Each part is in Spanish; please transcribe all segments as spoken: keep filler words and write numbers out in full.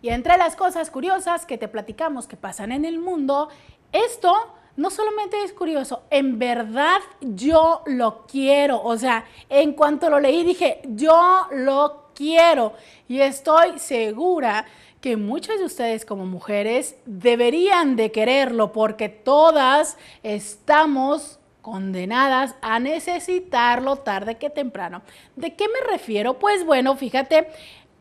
Y entre las cosas curiosas que te platicamos que pasan en el mundo, esto no solamente es curioso, en verdad yo lo quiero. O sea, en cuanto lo leí dije, yo lo quiero. Y estoy segura que muchas de ustedes como mujeres deberían de quererlo, porque todas estamos condenadas a necesitarlo tarde que temprano. ¿De qué me refiero? Pues bueno, fíjate,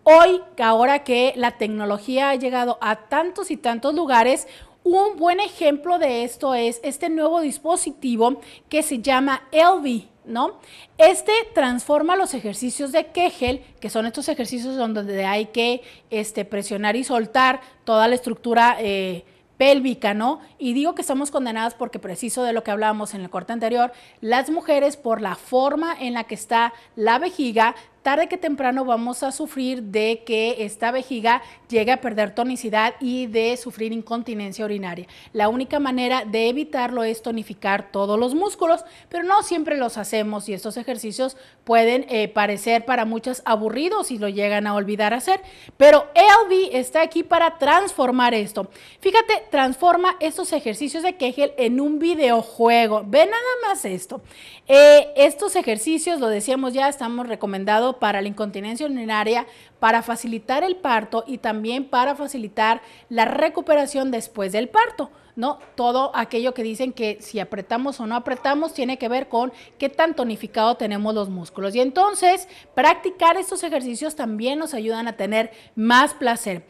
hoy, ahora que la tecnología ha llegado a tantos y tantos lugares, un buen ejemplo de esto es este nuevo dispositivo que se llama Elvie, ¿no? Este transforma los ejercicios de Kegel, que son estos ejercicios donde hay que este, presionar y soltar toda la estructura eh, pélvica, ¿no? Y digo que estamos condenadas porque, preciso de lo que hablábamos en el corte anterior, las mujeres, por la forma en la que está la vejiga, tarde que temprano vamos a sufrir de que esta vejiga llegue a perder tonicidad y de sufrir incontinencia urinaria. La única manera de evitarlo es tonificar todos los músculos, pero no siempre los hacemos y estos ejercicios pueden eh, parecer para muchas aburridos y lo llegan a olvidar hacer, pero Elvie está aquí para transformar esto. Fíjate, transforma estos ejercicios de Kegel en un videojuego. Ve nada más esto. Eh, estos ejercicios, lo decíamos ya, estamos recomendados para la incontinencia urinaria, para facilitar el parto y también para facilitar la recuperación después del parto, ¿no? Todo aquello que dicen que si apretamos o no apretamos tiene que ver con qué tan tonificado tenemos los músculos. Y entonces, practicar estos ejercicios también nos ayudan a tener más placer.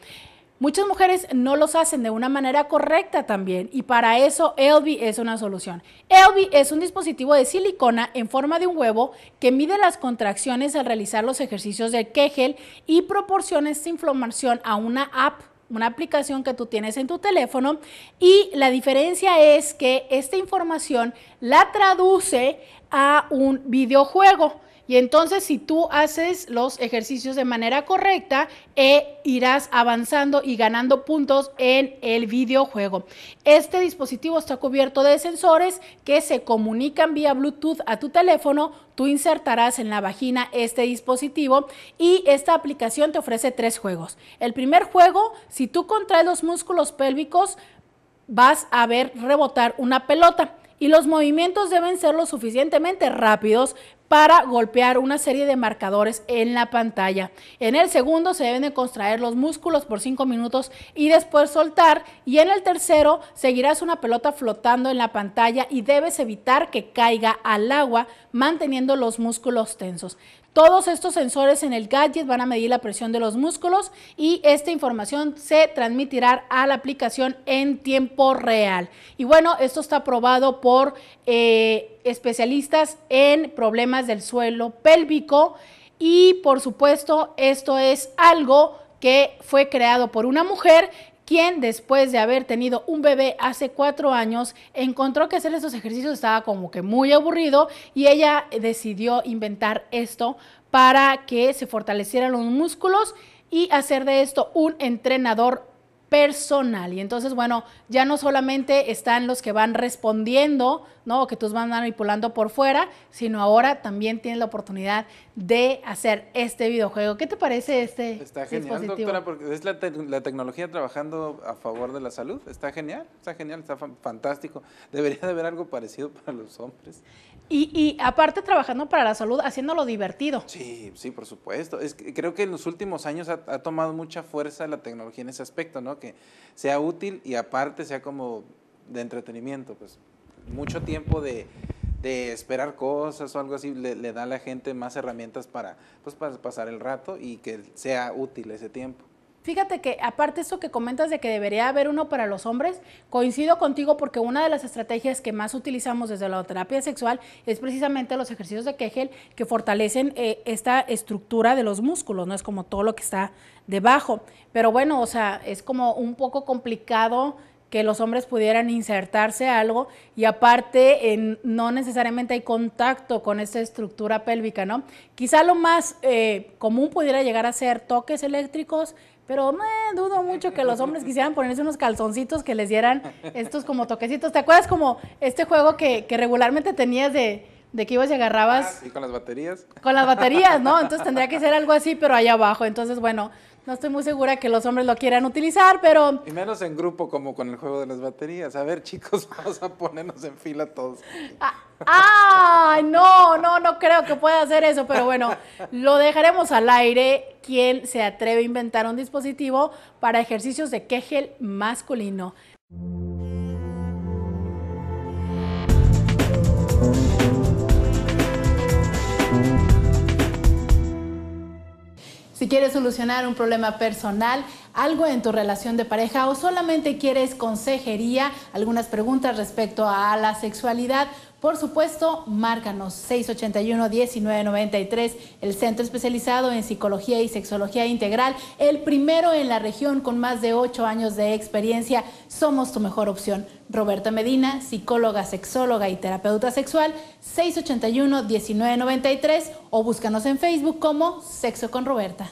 Muchas mujeres no los hacen de una manera correcta también, y para eso Elvie es una solución. Elvie es un dispositivo de silicona en forma de un huevo que mide las contracciones al realizar los ejercicios de Kegel y proporciona esta información a una app, una aplicación que tú tienes en tu teléfono, y la diferencia es que esta información la traduce a un videojuego. Y entonces, si tú haces los ejercicios de manera correcta, eh, irás avanzando y ganando puntos en el videojuego. Este dispositivo está cubierto de sensores que se comunican vía Bluetooth a tu teléfono. Tú insertarás en la vagina este dispositivo y esta aplicación te ofrece tres juegos. El primer juego, si tú contraes los músculos pélvicos, vas a ver rebotar una pelota. Y los movimientos deben ser lo suficientemente rápidos para golpear una serie de marcadores en la pantalla. En el segundo se deben de contraer los músculos por cinco minutos y después soltar. Y en el tercero seguirás una pelota flotando en la pantalla y debes evitar que caiga al agua manteniendo los músculos tensos. Todos estos sensores en el gadget van a medir la presión de los músculos y esta información se transmitirá a la aplicación en tiempo real. Y bueno, esto está aprobado por eh, especialistas en problemas del suelo pélvico y, por supuesto, esto es algo que fue creado por una mujer quien, después de haber tenido un bebé hace cuatro años, encontró que hacer estos ejercicios estaba como que muy aburrido y ella decidió inventar esto para que se fortalecieran los músculos y hacer de esto un entrenador personal. Y entonces, bueno, ya no solamente están los que van respondiendo, ¿no? O que tú van manipulando por fuera, sino ahora también tienes la oportunidad de hacer este videojuego. ¿Qué te parece este dispositivo? Está genial, doctora, porque es la, te la tecnología trabajando a favor de la salud. Está genial, está genial, está fa fantástico. Debería de haber algo parecido para los hombres. Y, y aparte trabajando para la salud, haciéndolo divertido. Sí, sí, por supuesto. Es que creo que en los últimos años ha, ha tomado mucha fuerza la tecnología en ese aspecto, ¿no? Que sea útil y aparte sea como de entretenimiento, pues mucho tiempo de, de esperar cosas o algo así le, le da a la gente más herramientas para, pues, para pasar el rato y que sea útil ese tiempo. Fíjate que aparte esto que comentas de que debería haber uno para los hombres, coincido contigo porque una de las estrategias que más utilizamos desde la terapia sexual es precisamente los ejercicios de Kegel que fortalecen eh, esta estructura de los músculos, no es como todo lo que está debajo, pero bueno, o sea, es como un poco complicado que los hombres pudieran insertarse algo y aparte eh, no necesariamente hay contacto con esta estructura pélvica, ¿no? Quizá lo más eh, común pudiera llegar a ser toques eléctricos, pero me dudo mucho que los hombres quisieran ponerse unos calzoncitos que les dieran estos como toquecitos. ¿Te acuerdas como este juego que, que regularmente tenías de de que ibas y agarrabas... Ah, y con las baterías. Con las baterías, ¿no? Entonces tendría que ser algo así, pero allá abajo. Entonces, bueno, no estoy muy segura que los hombres lo quieran utilizar, pero... Y menos en grupo, como con el juego de las baterías. A ver, chicos, vamos a ponernos en fila todos. ¡Ah! ah no, no, no creo que pueda hacer eso, pero bueno, lo dejaremos al aire. ¿Quién se atreve a inventar un dispositivo para ejercicios de Kegel masculino? Si quieres solucionar un problema personal, algo en tu relación de pareja o solamente quieres consejería, algunas preguntas respecto a la sexualidad, por supuesto, márcanos seis ocho uno, uno nueve nueve tres, el centro especializado en psicología y sexología integral, el primero en la región con más de ocho años de experiencia. Somos tu mejor opción. Roberta Medina, psicóloga, sexóloga y terapeuta sexual, seis ocho uno, uno nueve nueve tres, o búscanos en Facebook como Sexo con Roberta.